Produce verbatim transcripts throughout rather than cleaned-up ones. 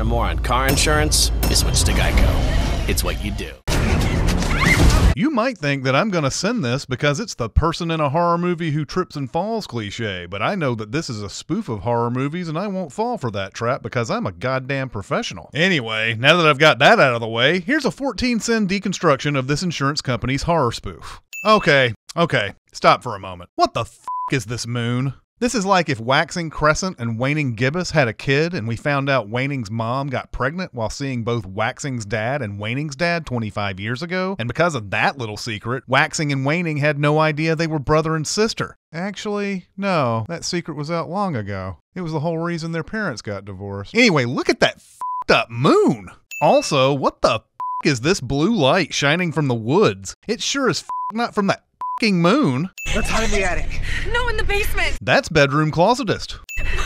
or more on car insurance, you switch to Geico. It's what you do. You might think that I'm going to send this because it's the person in a horror movie who trips and falls cliche, but I know that this is a spoof of horror movies and I won't fall for that trap because I'm a goddamn professional. Anyway, now that I've got that out of the way, here's a fourteen sin deconstruction of this insurance company's horror spoof. Okay, okay, stop for a moment. What the f*** is this moon? This is like if Waxing Crescent and Waning Gibbous had a kid and we found out Waning's mom got pregnant while seeing both Waxing's dad and Waning's dad twenty-five years ago, and because of that little secret, Waxing and Waning had no idea they were brother and sister. Actually, no, that secret was out long ago. It was the whole reason their parents got divorced. Anyway, look at that f***ed up moon! Also, what the f*** is this blue light shining from the woods? It sure is f*** not from that moon. Let's hide in the attic. No, in the basement. That's bedroom closetist.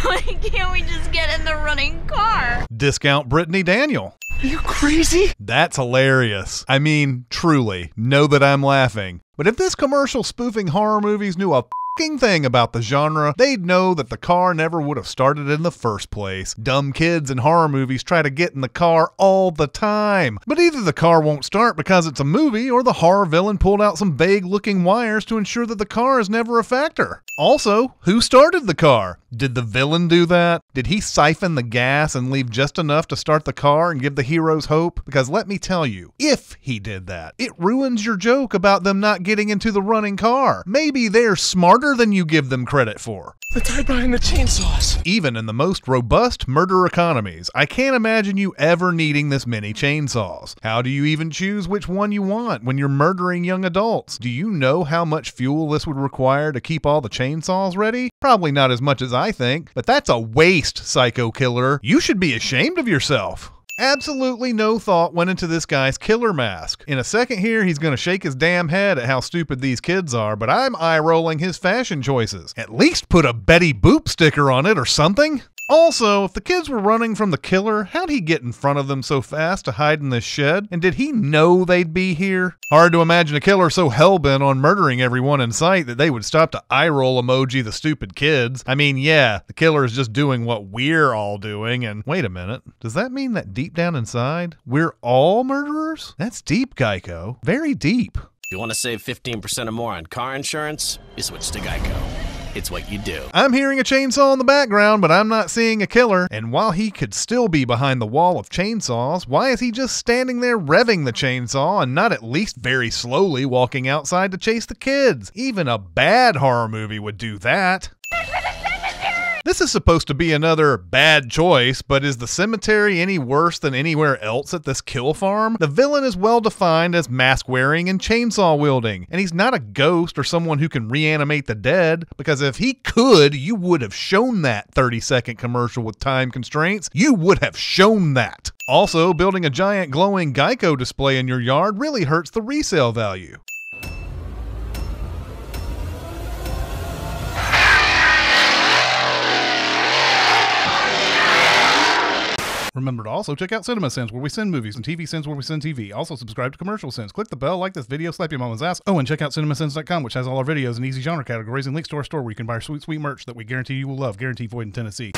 Why can't we just get in the running car? Discount Brittany Daniel. Are you crazy? That's hilarious. I mean, truly, know that I'm laughing. But if this commercial spoofing horror movies knew a f***ing thing about the genre, they'd know that the car never would have started in the first place. Dumb kids in horror movies try to get in the car all the time. But either the car won't start because it's a movie, or the horror villain pulled out some vague-looking wires to ensure that the car is never a factor. Also, who started the car? Did the villain do that? Did he siphon the gas and leave just enough to start the car and give the heroes hope? Because let me tell you, if he did that, it ruins your joke about them not getting into the running car. Maybe they're smarter than you give them credit for. Let's hide behind the chainsaws. Even in the most robust murder economies, I can't imagine you ever needing this many chainsaws. How do you even choose which one you want when you're murdering young adults? Do you know how much fuel this would require to keep all the chainsaws ready? Probably not as much as I think, but that's a waste, psycho killer. You should be ashamed of yourself. Absolutely no thought went into this guy's killer mask. In a second here, he's going to shake his damn head at how stupid these kids are, but I'm eye-rolling his fashion choices. At least put a Betty Boop sticker on it or something. Also, if the kids were running from the killer, how'd he get in front of them so fast to hide in this shed? And did he know they'd be here? Hard to imagine a killer so hellbent on murdering everyone in sight that they would stop to eye roll emoji the stupid kids. I mean, yeah, the killer is just doing what we're all doing, and wait a minute, does that mean that deep down inside, we're all murderers? That's deep, Geico. Very deep. You want to save fifteen percent or more on car insurance? You switch to Geico. It's what you do. I'm hearing a chainsaw in the background, but I'm not seeing a killer. And while he could still be behind the wall of chainsaws, why is he just standing there revving the chainsaw and not at least very slowly walking outside to chase the kids? Even a bad horror movie would do that. This is supposed to be another bad choice, but is the cemetery any worse than anywhere else at this kill farm? The villain is well defined as mask wearing and chainsaw wielding, and he's not a ghost or someone who can reanimate the dead, because if he could, you would have shown that thirty second commercial with time constraints. You would have shown that. Also, building a giant glowing Geico display in your yard really hurts the resale value. Remember to also check out CinemaSins, where we send movies, and T V Sins, where we send T V. Also subscribe to CommercialSins. Click the bell, like this video, slap your mama's ass. Oh, and check out CinemaSins dot com, which has all our videos and easy genre categories and links to our store where you can buy our sweet, sweet merch that we guarantee you will love. Guaranteed void in Tennessee.